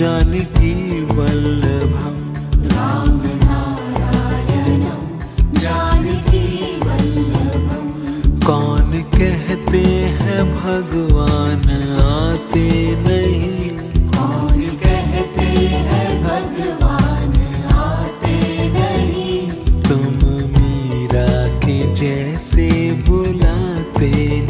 जानकी वल्लभम राम नारायणम जानकी वल्लभम। कौन कहते हैं भगवान आते नहीं, कौन कहते हैं भगवान आते नहीं, तुम मीरा के जैसे बुलाते नहीं,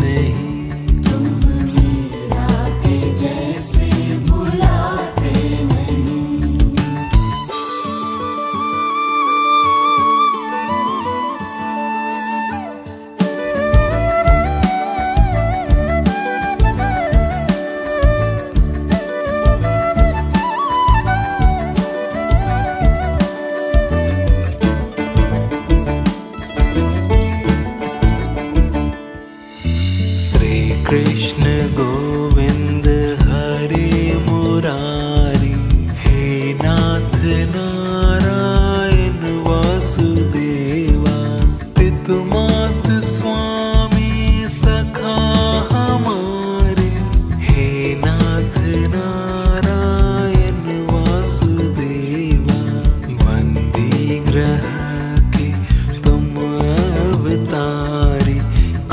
कृष्ण गोविंद हरे मुरारी, हे नाथ नारायण वासुदेवा, पितृमात स्वामी सखा हमारे, हे नाथ नारायण वासुदेवा, बंदी ग्रह के तुम अवतारी,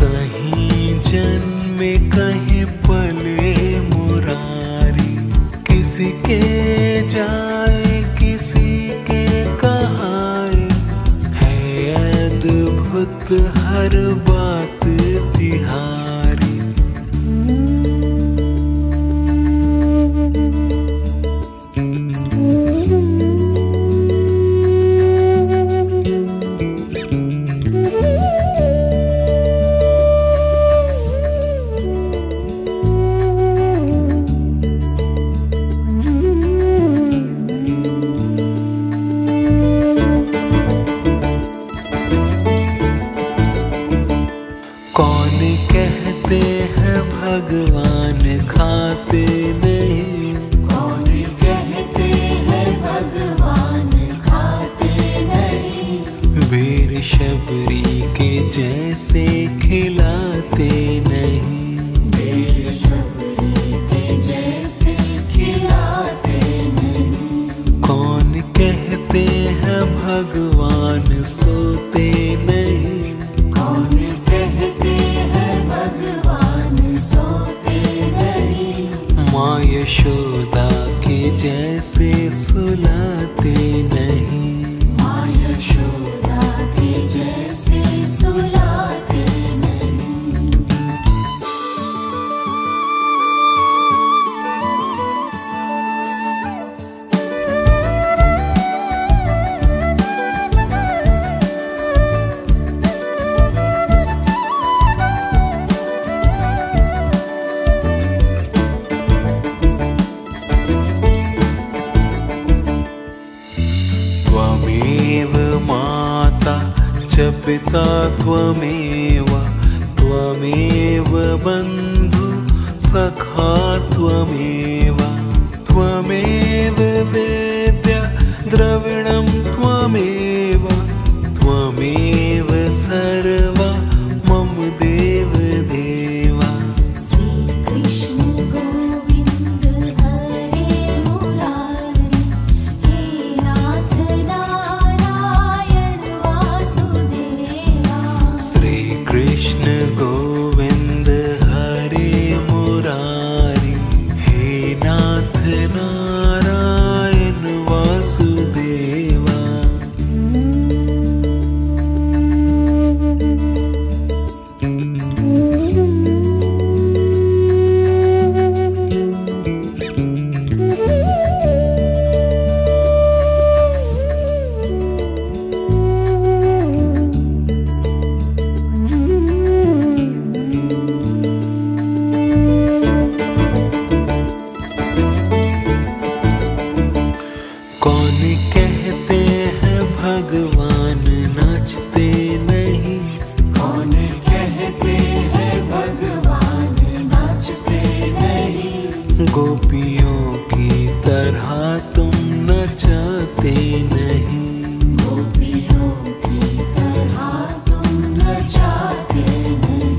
कहीं जन्म में कहीं पले मुरारी, किसी के जाए किसी के कहाए, है अद्भुत हर बात तिहारी। कहते हैं भगवान खाते नहीं, कौन कहते हैं भगवान खाते नहीं, वीर शबरी के जैसे खिलाते नहीं, वीर शबरी के जैसे खिलाते नहीं, कौन कहते हैं भगवान सोते नहीं, कौन यशोदा के जैसे सुलाते नहीं, माँ यशोदा के जैसे सुलाते नहीं। त्वमेव माता च पिता त्वमेव, त्वमेव बंधु सखा त्वमेव, त्वमेव वेद्य द्रविणं त्वमेव, त्वमेव सर्वा मम देव देवा। कृष्ण गोविंद हरे मुरारी, हे नाथ नारायण वासुदेवा। भगवान नाचते नहीं, कौन कहते हैं भगवान नाचते नहीं, गोपियों की तरह तुम नचाते नहीं, गोपियों की तरह तुम नचाते नहीं।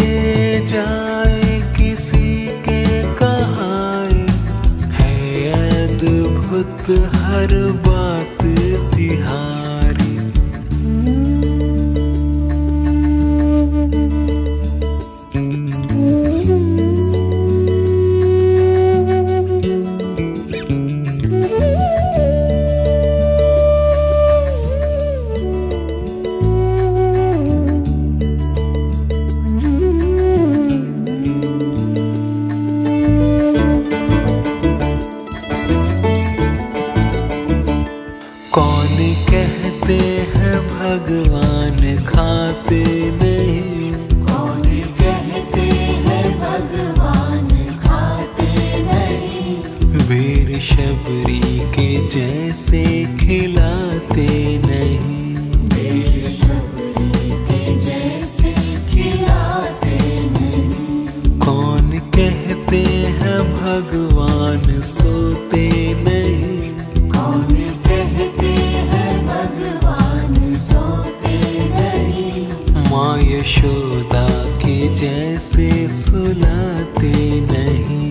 ले जाए किसी के कहाए, है अद्भुत हर बात तिहारी। कौन कहते हैं भगवान खाते नहीं, कौन कहते हैं भगवान खाते नहीं, बेर शबरी के जैसे खिलाते नहीं, बेर शबरी के जैसे खिलाते नहीं। कौन कहते हैं भगवान सोते नहीं, यशोदा के जैसे सुलाते नहीं,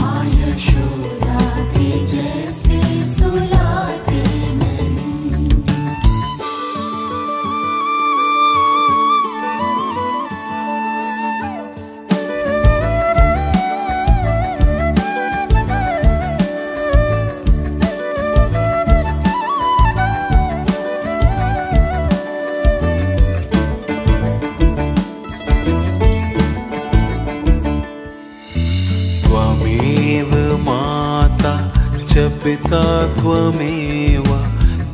माँ यशोदा के जैसे सुलाते नहीं। त्वमेव माता च पिता त्वमेव,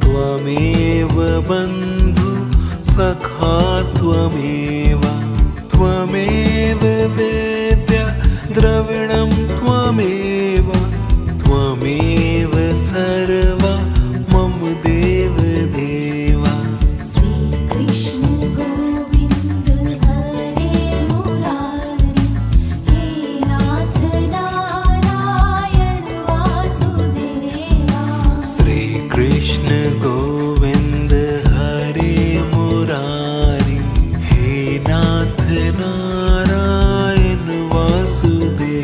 त्वमेव बंधु सखा त्वमेव, त्वमेव वेद्या द्रविणं त्वमेव, त्वमेव सर्वा मम देव देवा। कृष्ण गोविंद हरे मुरारी, हे नाथ नारायण वासुदेवा।